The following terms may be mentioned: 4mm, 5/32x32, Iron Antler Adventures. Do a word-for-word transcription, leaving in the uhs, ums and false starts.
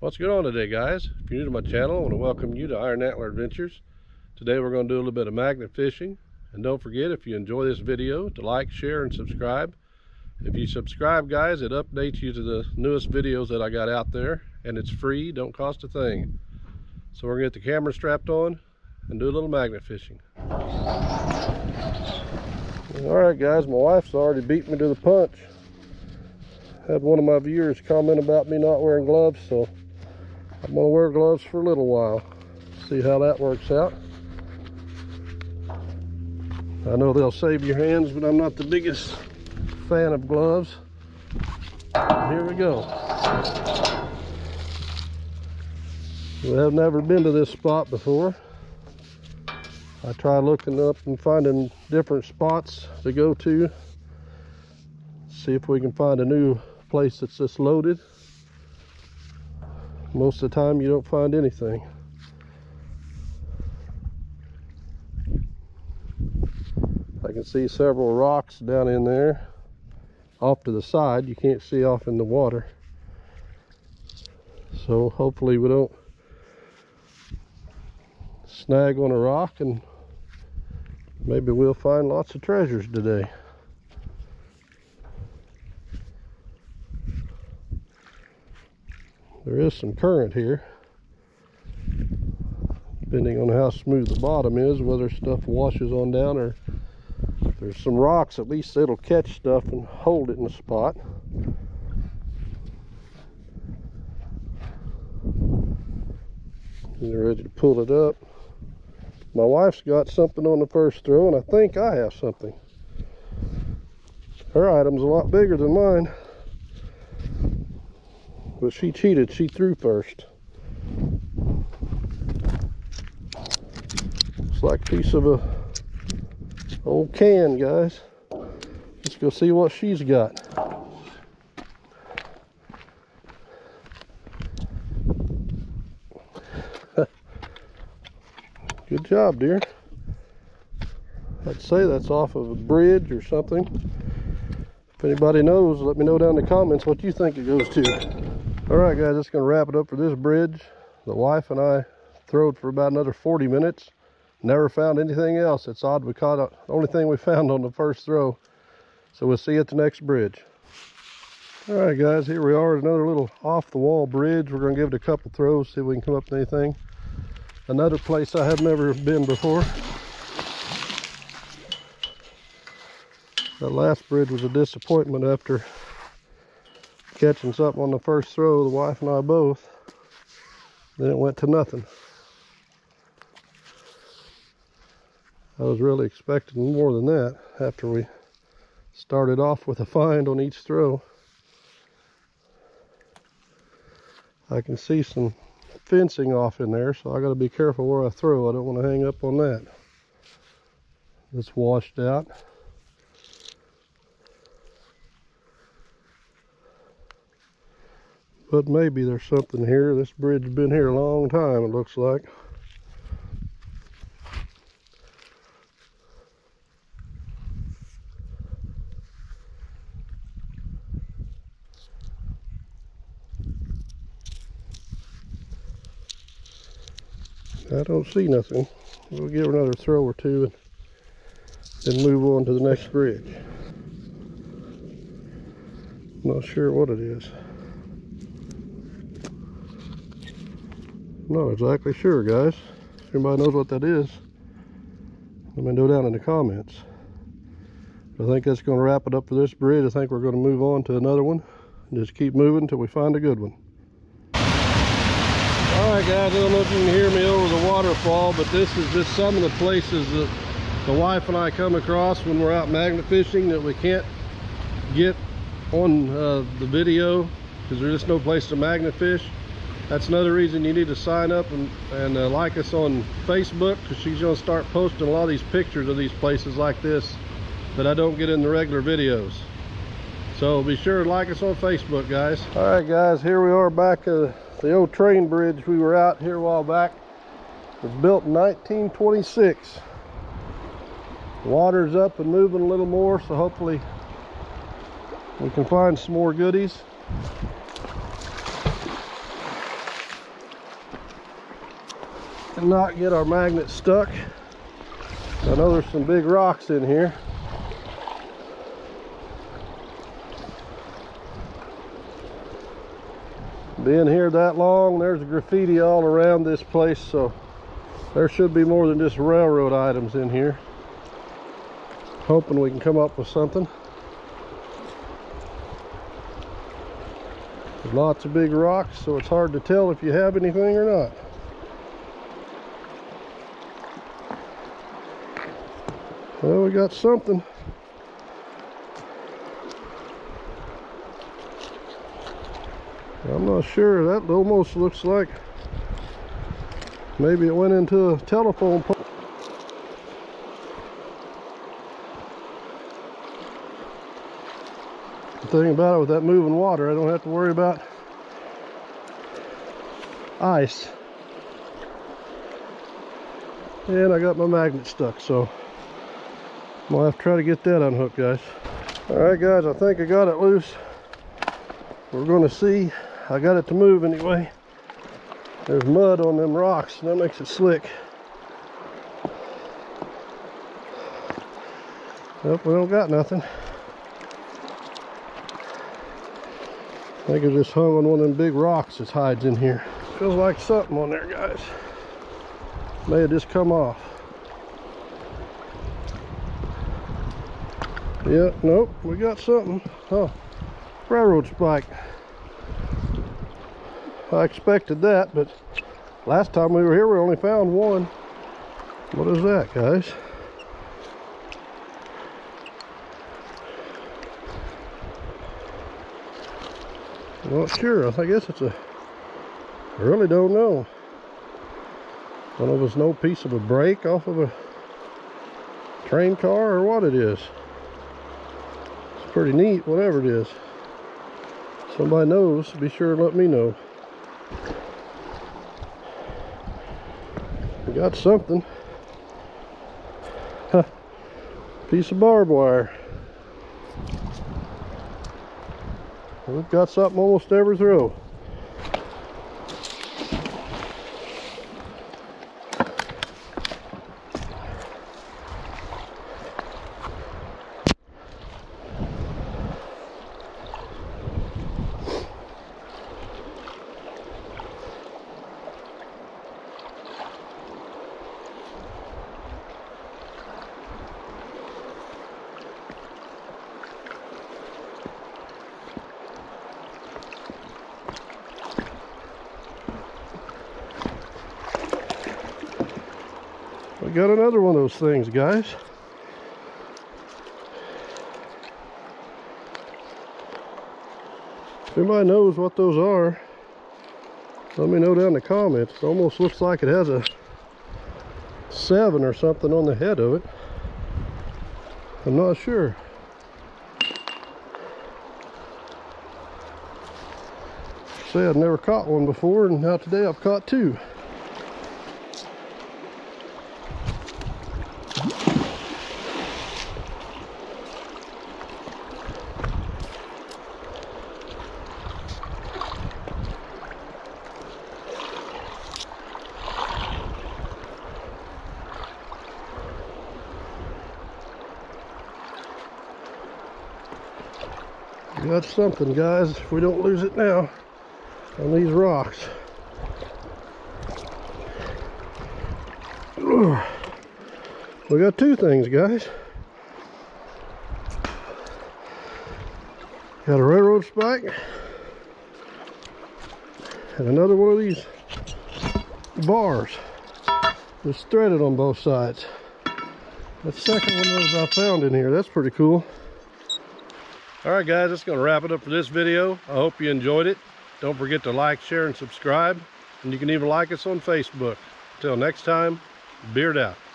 What's going on today, guys? If you're new to my channel, I want to welcome you to Iron Antler Adventures. Today we're going to do a little bit of magnet fishing. And don't forget, if you enjoy this video, to like, share, and subscribe. If you subscribe, guys, it updates you to the newest videos that I got out there. And it's free, don't cost a thing. So we're going to get the camera strapped on and do a little magnet fishing. Alright, guys, my wife's already beat me to the punch. Had one of my viewers comment about me not wearing gloves, so I'm gonna wear gloves for a little while, see how that works out. I know they'll save your hands, but I'm not the biggest fan of gloves. Here we go. We have never been to this spot before. I try looking up and finding different spots to go to, see if we can find a new place that's this loaded. Most of the time you don't find anything. I can see several rocks down in there off to the side. You can't see off in the water, so hopefully we don't snag on a rock and maybe we'll find lots of treasures today. There is some current here, depending on how smooth the bottom is, whether stuff washes on down, or if there's some rocks, at least it'll catch stuff and hold it in a spot. And they're ready to pull it up. My wife's got something on the first throw, and I think I have something. Her item's a lot bigger than mine. But she cheated, she threw first. Looks like a piece of a old can, guys. Let's go see what she's got. Good job, dear. I'd say that's off of a bridge or something. If anybody knows, let me know down in the comments what you think it goes to. Alright, guys, that's going to wrap it up for this bridge. The wife and I throwed for about another forty minutes. Never found anything else. It's odd, we caught a, the only thing we found on the first throw. So we'll see you at the next bridge. Alright, guys, here we are at another little off-the-wall bridge. We're going to give it a couple throws, see if we can come up with anything. Another place I have never been before. That last bridge was a disappointment after catching something on the first throw, the wife and I both. Then it went to nothing. I was really expecting more than that after we started off with a find on each throw. I can see some fencing off in there, so I gotta be careful where I throw. I don't want to hang up on that. It's washed out. But maybe there's something here. This bridge has been here a long time, it looks like. I don't see nothing. We'll give her another throw or two and then move on to the next bridge. Not sure what it is. Not exactly sure, guys. If anybody knows what that is, let me know down in the comments. I think that's going to wrap it up for this bridge. I think we're going to move on to another one and just keep moving until we find a good one. Alright, guys, I don't know if you can hear me over the waterfall, but this is just some of the places that the wife and I come across when we're out magnet fishing that we can't get on uh, the video because there's just no place to magnet fish. That's another reason you need to sign up and, and uh, like us on Facebook, because she's going to start posting a lot of these pictures of these places like this that I don't get in the regular videos. So be sure to like us on Facebook, guys. All right, guys, here we are back at the old train bridge we were out here a while back. It was built in nineteen twenty-six. The water's up and moving a little more, so hopefully we can find some more goodies. cannot get our magnet stuck. I know there's some big rocks in here. Been here that long, there's graffiti all around this place, so there should be more than just railroad items in here. Hoping we can come up with something. There's lots of big rocks, so it's hard to tell if you have anything or not. Well, we got something. I'm not sure, that almost looks like maybe it went into a telephone pole. The thing about it, with that moving water, I don't have to worry about ice. And I got my magnet stuck, so I'm gonna have to try to get that unhooked, guys. Alright guys, I think I got it loose. We're gonna see. I got it to move anyway. There's mud on them rocks, and that makes it slick. Nope, we don't got nothing. I think it just hung on one of them big rocks that hides in here. Feels like something on there, guys. May have just come off. Yeah, nope, we got something. Huh. Railroad spike. I expected that, but last time we were here we only found one. What is that, guys? I'm not sure. I guess it's a, I really don't know. I don't know if it's no piece of a brake off of a train car or what it is. It's pretty neat, whatever it is. Somebody knows, be sure to let me know. We got something. Huh. Piece of barbed wire. We've got something almost every throw. Got another one of those things, guys. If anybody knows what those are, let me know down in the comments. It almost looks like it has a seven or something on the head of it. I'm not sure. I said I've never caught one before, and now today I've caught two. Got something, guys, if we don't lose it now on these rocks. We got two things, guys. Got a railroad spike and another one of these bars that's threaded on both sides. That second one of those I found in here, that's pretty cool. All right, guys, that's going to wrap it up for this video. I hope you enjoyed it. Don't forget to like, share, and subscribe. And you can even like us on Facebook. Until next time, beard out.